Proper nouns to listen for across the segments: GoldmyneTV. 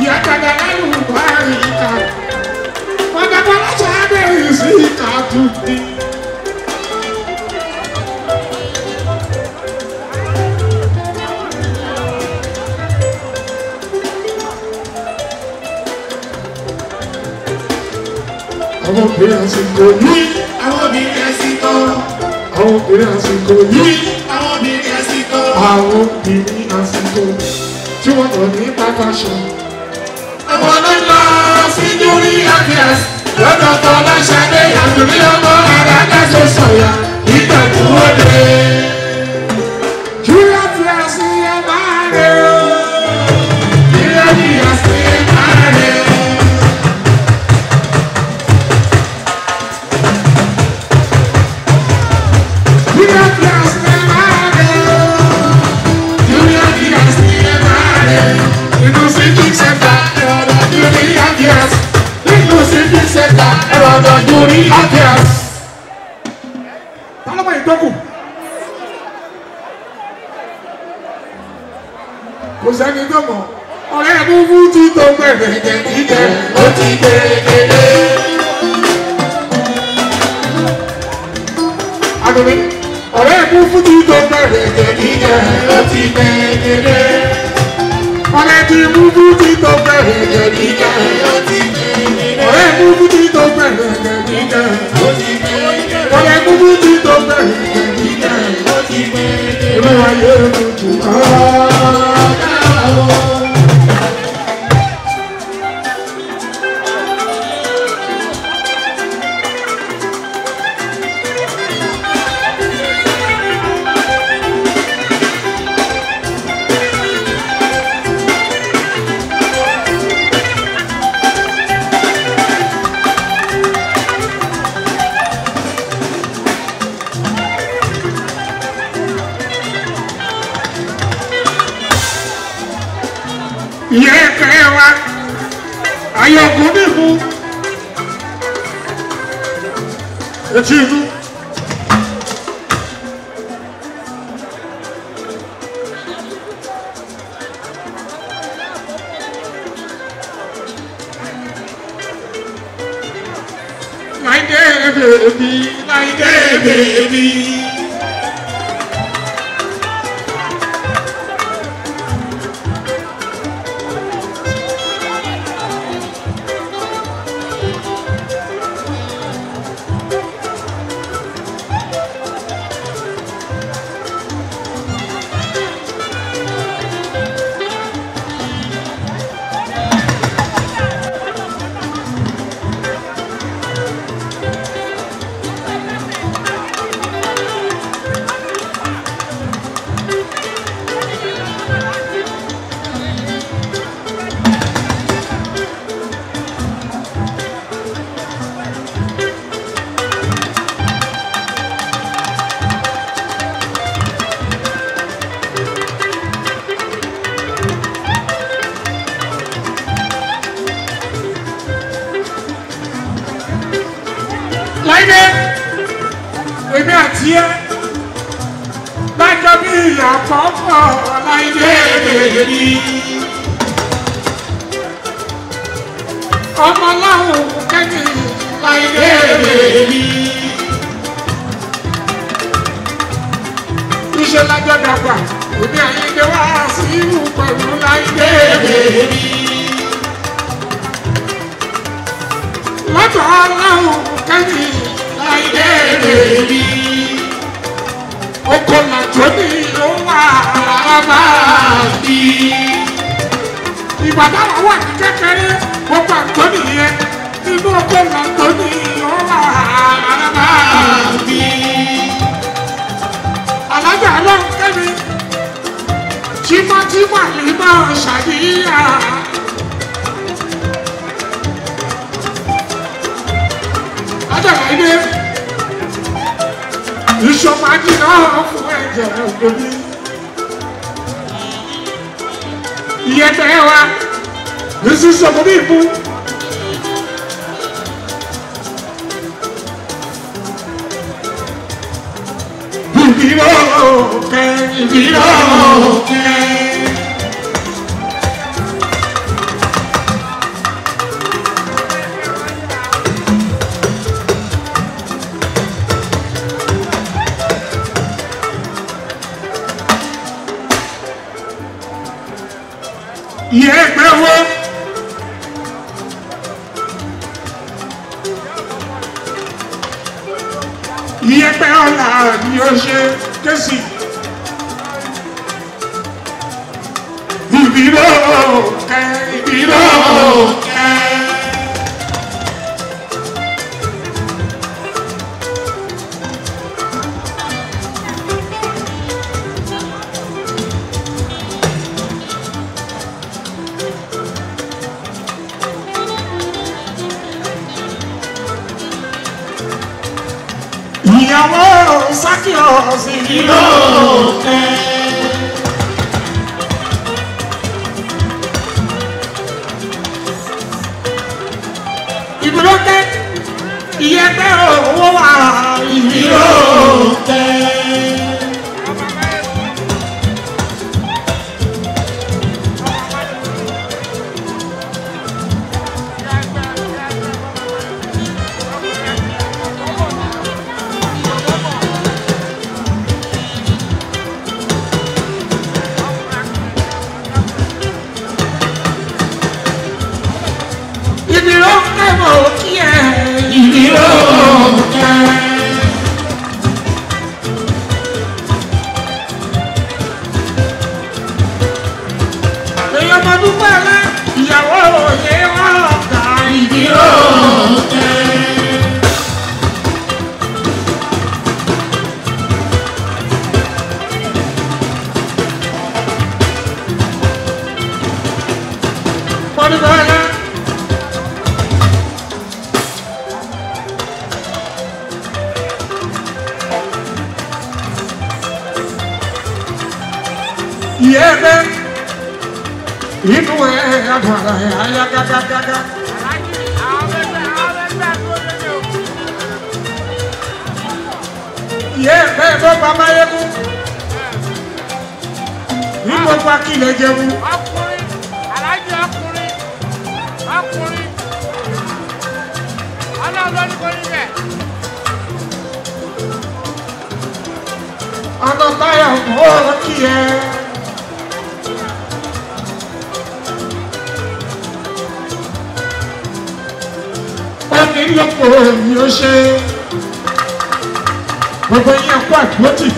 Yatagana lupa. I'm a dancing for you, I wanna be dancing for. I'm a dancing for you, I wanna be dancing for. I wanna be dancing for. You wanna be my passion. I wanna dance in your eyes. When the sunlight shines, I'm feeling your love and I can't just stop ya. It's a good day. You are dancing in my head. You are dancing in my head. y es peor la noche que sí. Mi amor, saqueó sin bilote. Y brote, y este ojo va y bilote. Y este, y tú eres acá. Y este, papá me llevo. Y papá aquí le llevo. Aquí yo puedo ser, me voy a cuatro motivos.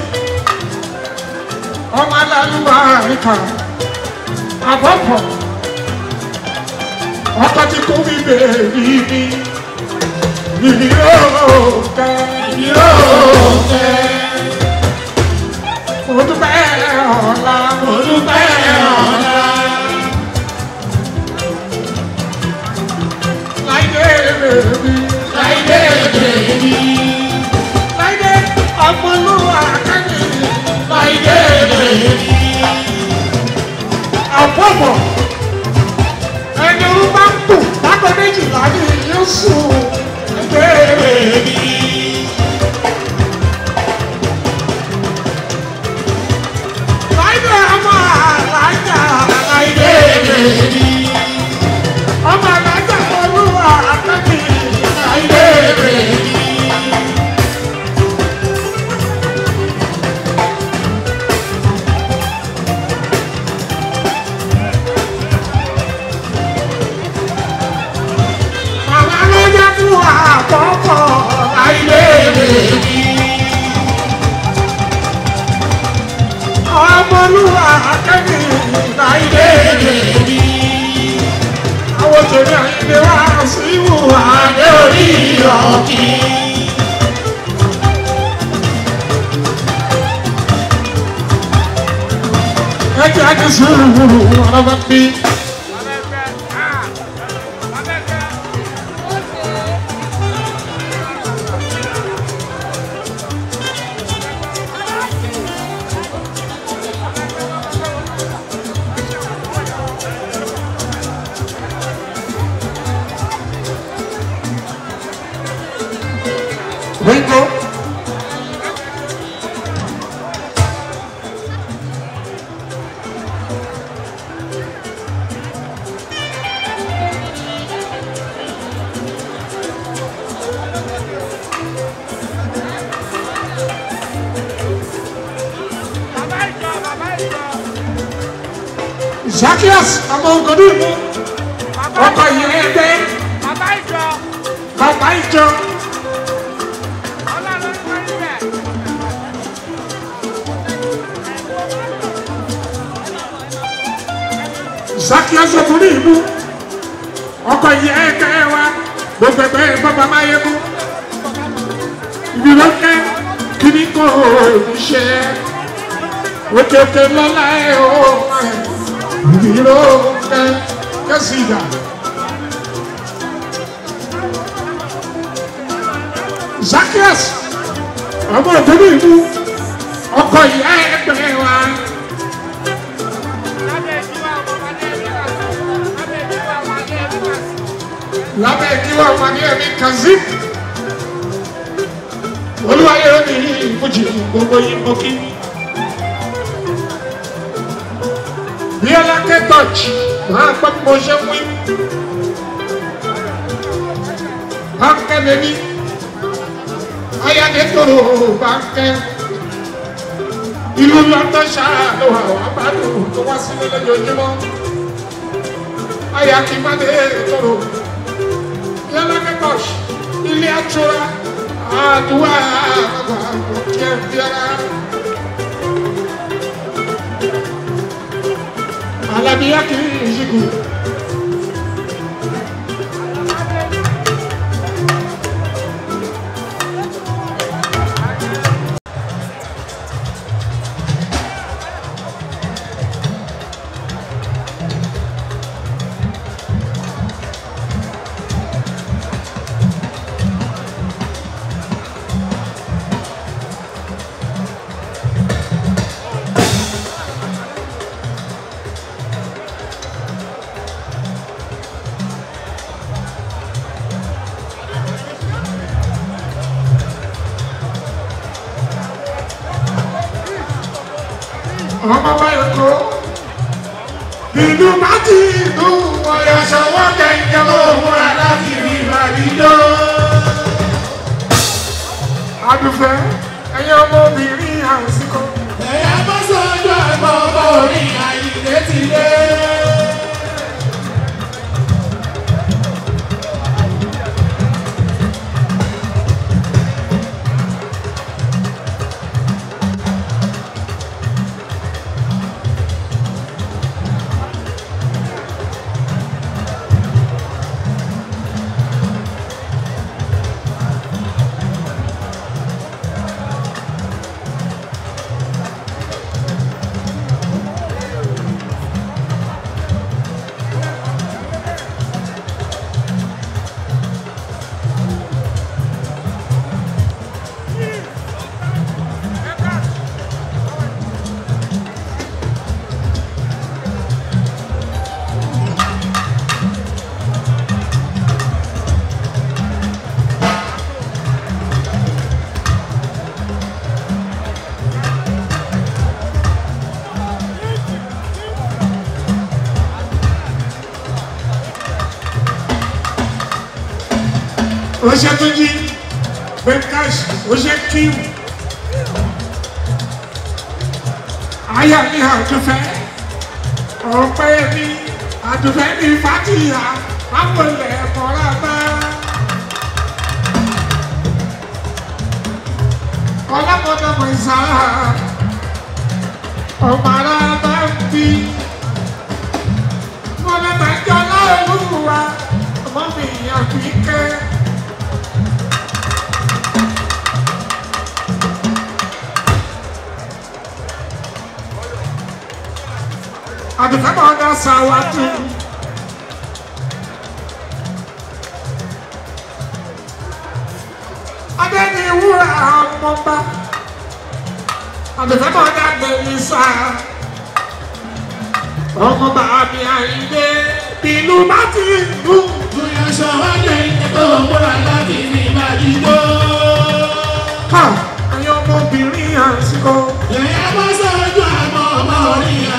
O mala lumarita, a poco, o pati con mi baby, mi Zacchaeus, amor conmigo. Papá y este. Papá y yo. Papá y yo. Hola, los Saki asofuni ibu. Oko yeke wa. Bobebe baba mayebu. Ibiroke kiniko ise. Otete lola e o. Ibiroke kasiga. Zakias. Amo tuni ibu. Oko yeke wa. La pequeña manía de Kazim, un valor de un la que coche, il y a chora, a toi, tiens, viens là. A la mia qui j'y goûte. Hoje é tudinho, vem caixa, hoje é quilo. Ai, ali, a do velho, o pai é mim, a do velho me fatia, a mulher morava. Olha a mão da mãezada, o marabambi. Olha a mãe que olha a lua, maminha fica. A do cabal da sala tudo. A dele ura a bomba. A do cabal da delícia. O bomba a minha ide. Pilu batido. Doia chorando. Todo mora lá de mim marido. Ah, eu vou pilinha se com. Doia passando a mão moria.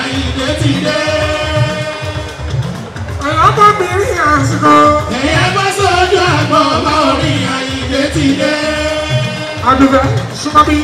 Ọmọbìnrin àsìkò. Ẹ̀yà bá sójú àgbọ̀ ọba orin Àyìndé ti dé. Adùnfẹ́ súnmọ́ bí.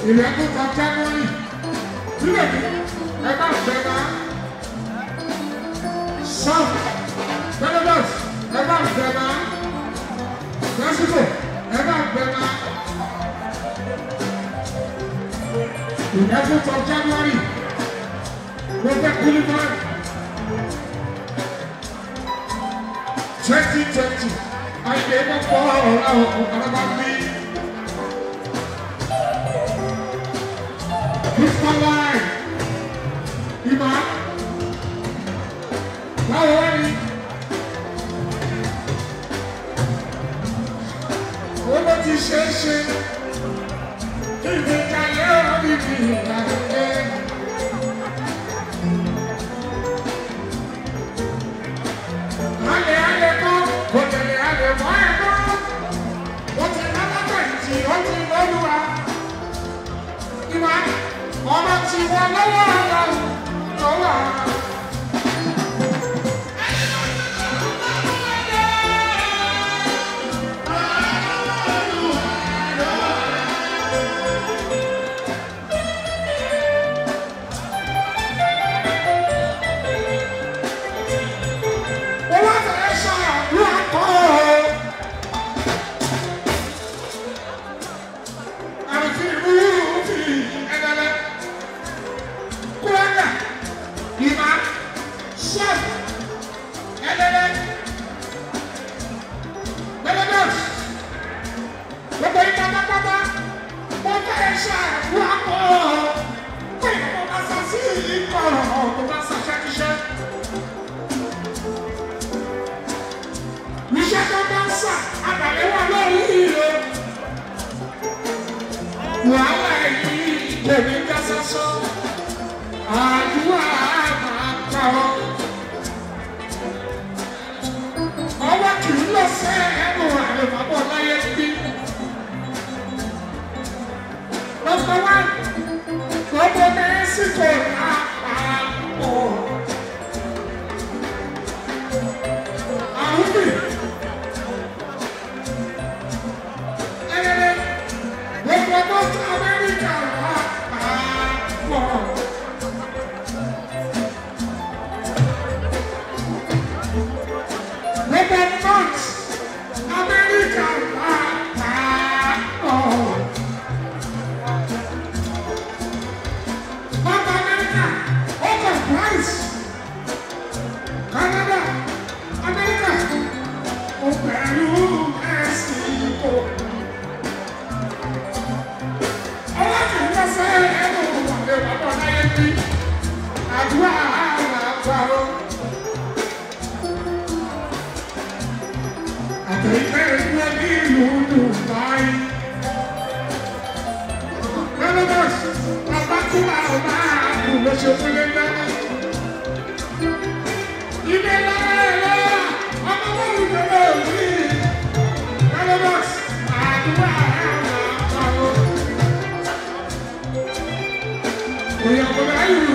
11th of January, today, about Vega, South, Benevers, about Vega, Mexico, about Vega, 11th of January, Robert Boulevard, 2020, I gave up all about me. It's my life. Iman. Now already. Competition. If they can help me be again. Hale come. Kotele hale moye come. What's another 20? What's another 1? Iman. Mama, she won't allow us.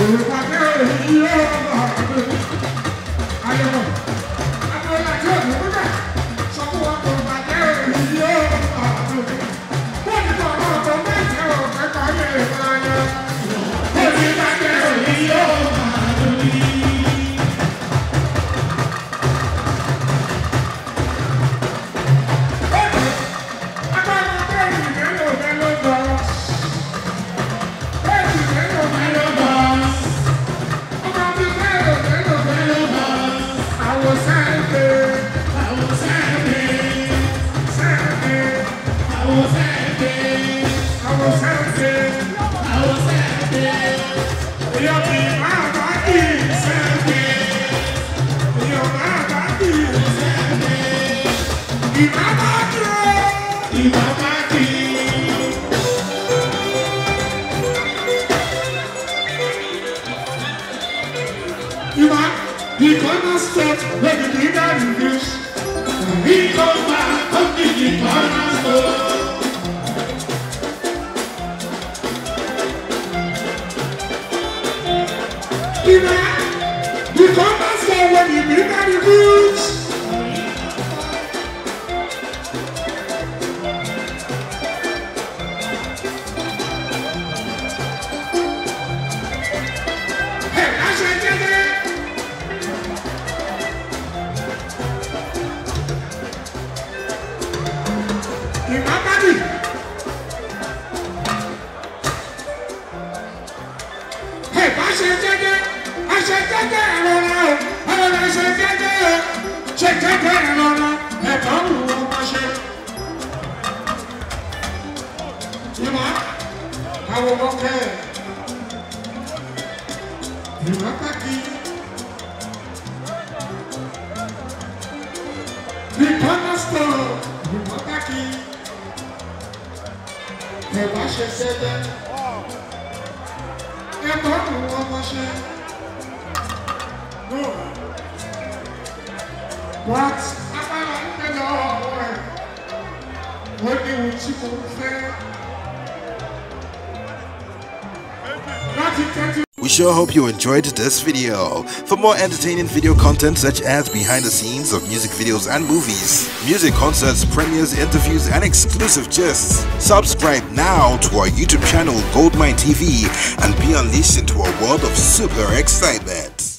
Everybody! We sure hope you enjoyed this video. For more entertaining video content such as behind the scenes of music videos and movies, music concerts, premieres, interviews and exclusive gists, subscribe now to our YouTube channel GoldmyneTV and be unleashed into a world of super excitement.